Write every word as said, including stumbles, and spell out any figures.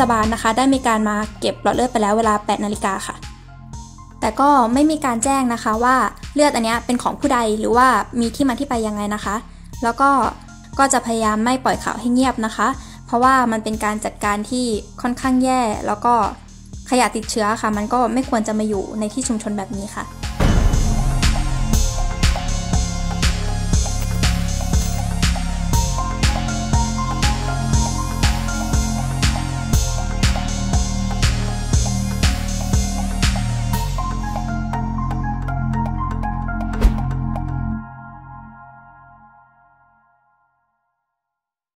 ศบาลนะคะได้มีการมาเก็บหลอดเลือดไปแล้วเวลาแปดนาฬิกาค่ะแต่ก็ไม่มีการแจ้งนะคะว่าเลือดอันนี้เป็นของผู้ใดหรือว่ามีที่มาที่ไปยังไงนะคะแล้วก็ก็จะพยายามไม่ปล่อยข่าวให้เงียบนะคะเพราะว่ามันเป็นการจัดการที่ค่อนข้างแย่แล้วก็ขยะติดเชื้อค่ะมันก็ไม่ควรจะมาอยู่ในที่ชุมชนแบบนี้ค่ะ